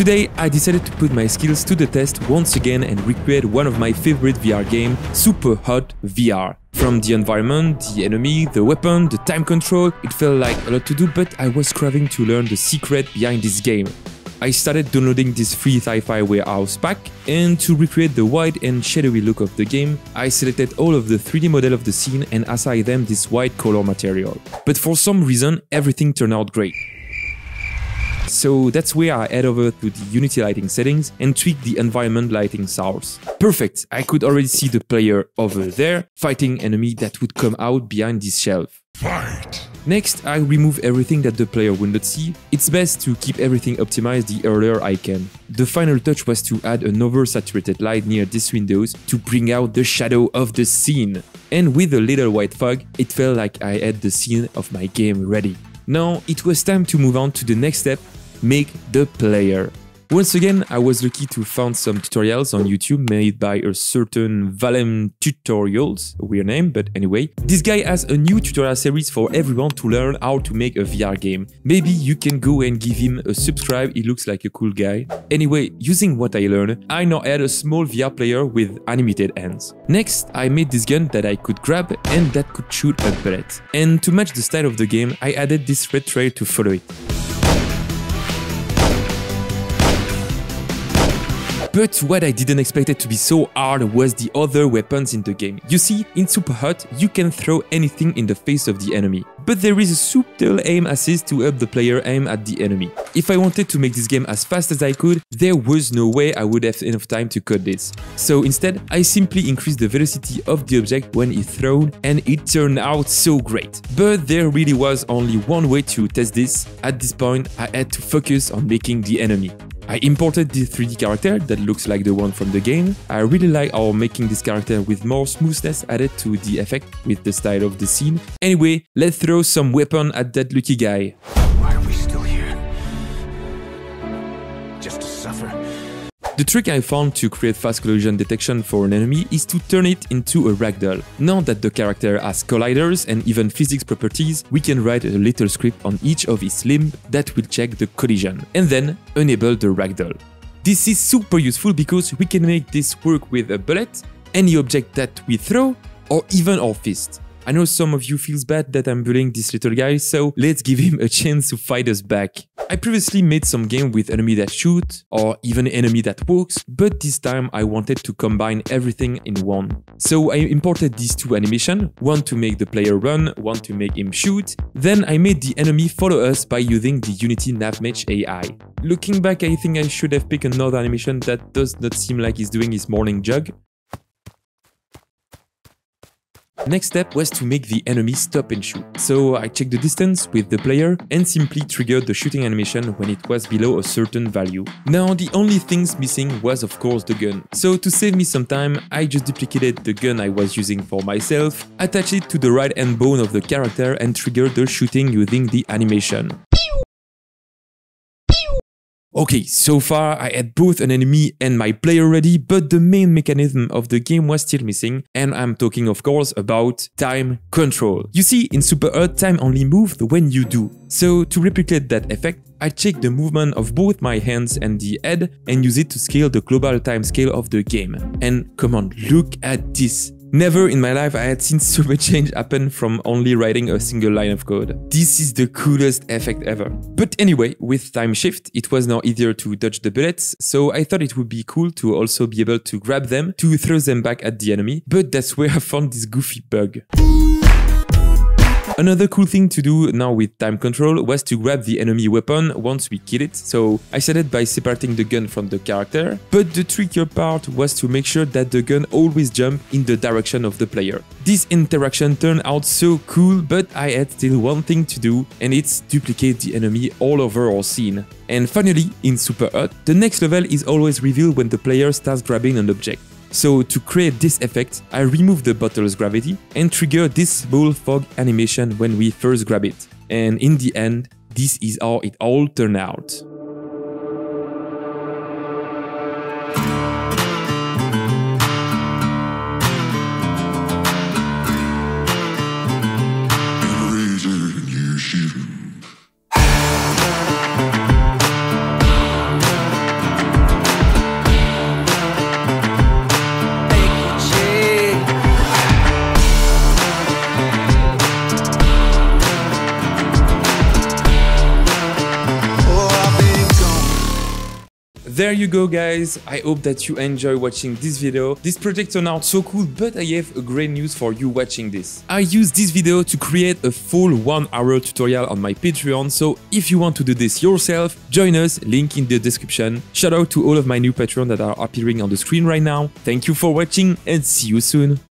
Today I decided to put my skills to the test once again and recreate one of my favorite VR games, SUPERHOT VR. From the environment, the enemy, the weapon, the time control, it felt like a lot to do, but I was craving to learn the secret behind this game. I started downloading this free sci-fi warehouse pack, and to recreate the wide and shadowy look of the game, I selected all of the 3D model of the scene and assigned them this white color material. But for some reason, everything turned out great. So that's where I head over to the Unity lighting settings and tweak the environment lighting source. Perfect, I could already see the player over there, fighting enemy that would come out behind this shelf. Fight. Next, I remove everything that the player would not see. It's best to keep everything optimized the earlier I can. The final touch was to add an oversaturated light near these windows to bring out the shadow of the scene. And with a little white fog, it felt like I had the scene of my game ready. Now, it was time to move on to the next step, make the player. Once again, I was lucky to find some tutorials on YouTube made by a certain Valem Tutorials, a weird name, but anyway. This guy has a new tutorial series for everyone to learn how to make a VR game. Maybe you can go and give him a subscribe, he looks like a cool guy. Anyway, using what I learned, I now had a small VR player with animated hands. Next, I made this gun that I could grab and that could shoot a bullet. And to match the style of the game, I added this red trail to follow it. But what I didn't expect it to be so hard was the other weapons in the game. You see, in SUPERHOT, you can throw anything in the face of the enemy. But there is a subtle aim assist to help the player aim at the enemy. If I wanted to make this game as fast as I could, there was no way I would have enough time to code this. So instead, I simply increased the velocity of the object when it's thrown, and it turned out so great. But there really was only one way to test this. At this point, I had to focus on making the enemy. I imported this 3D character that looks like the one from the game. I really like how making this character with more smoothness added to the effect with the style of the scene. Anyway, let's throw some weapon at that lucky guy. Why are we still here? Just to suffer. The trick I found to create fast collision detection for an enemy is to turn it into a ragdoll. Now that the character has colliders and even physics properties, we can write a little script on each of his limbs that will check the collision, and then enable the ragdoll. This is super useful because we can make this work with a bullet, any object that we throw, or even our fist. I know some of you feels bad that I'm bullying this little guy, so let's give him a chance to fight us back. I previously made some game with enemy that shoot, or even enemy that walks, but this time I wanted to combine everything in one. So I imported these two animations, one to make the player run, one to make him shoot. Then I made the enemy follow us by using the Unity NavMesh AI. Looking back, I think I should have picked another animation that does not seem like he's doing his morning jog. Next step was to make the enemy stop and shoot. So I checked the distance with the player and simply triggered the shooting animation when it was below a certain value. Now the only things missing was of course the gun. So to save me some time, I just duplicated the gun I was using for myself, attached it to the right hand bone of the character and triggered the shooting using the animation. Okay, so far I had both an enemy and my player ready, but the main mechanism of the game was still missing, and I'm talking of course about time control. You see, in SUPERHOT, time only moves when you do. So to replicate that effect, I check the movement of both my hands and the head and use it to scale the global time scale of the game. And come on, look at this. Never in my life I had seen so much change happen from only writing a single line of code. This is the coolest effect ever. But anyway, with time shift, it was now easier to dodge the bullets, so I thought it would be cool to also be able to grab them, to throw them back at the enemy, but that's where I found this goofy bug. Another cool thing to do now with time control was to grab the enemy weapon once we kill it, so I started by separating the gun from the character, but the trickier part was to make sure that the gun always jumped in the direction of the player. This interaction turned out so cool, but I had still one thing to do, and it's duplicate the enemy all over our scene. And finally, in SUPERHOT, the next level is always revealed when the player starts grabbing an object. So to create this effect, I remove the bottle's gravity and trigger this small fog animation when we first grab it. And in the end, this is how it all turned out. there you go, guys. I hope that you enjoy watching this video. This project turned out so cool, but I have a great news for you watching this. I used this video to create a full 1-hour tutorial on my Patreon, so if you want to do this yourself, join us, link in the description. Shout out to all of my new Patreons that are appearing on the screen right now. Thank you for watching and see you soon.